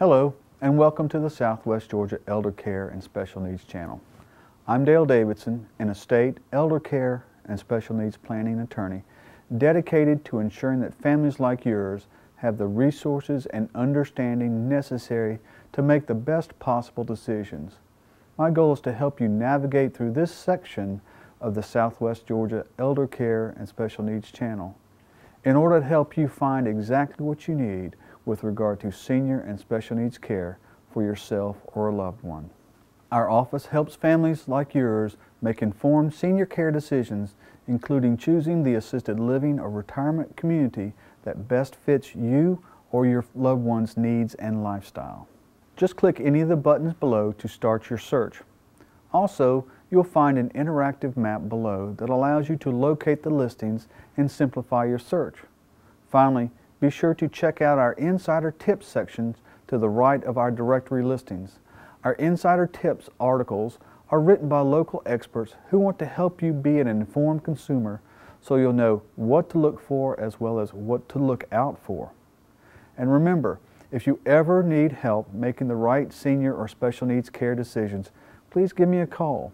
Hello, and welcome to the Southwest Georgia Elder Care and Special Needs Channel. I'm Dale Davidson, an estate, elder care, and special needs planning attorney dedicated to ensuring that families like yours have the resources and understanding necessary to make the best possible decisions. My goal is to help you navigate through this section of the Southwest Georgia Elder Care and Special Needs Channel in order to help you find exactly what you need with regard to senior and special needs care for yourself or a loved one. Our office helps families like yours make informed senior care decisions, including choosing the assisted living or retirement community that best fits you or your loved one's needs and lifestyle. Just click any of the buttons below to start your search. Also, you'll find an interactive map below that allows you to locate the listings and simplify your search. Finally, be sure to check out our Insider Tips sections to the right of our directory listings. Our Insider Tips articles are written by local experts who want to help you be an informed consumer so you'll know what to look for as well as what to look out for. And remember, if you ever need help making the right senior or special needs care decisions, please give me a call.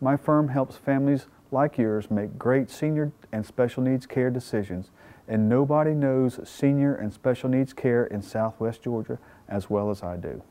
My firm helps families like yours make great senior and special needs care decisions, and nobody knows senior and special needs care in Southwest Georgia as well as I do.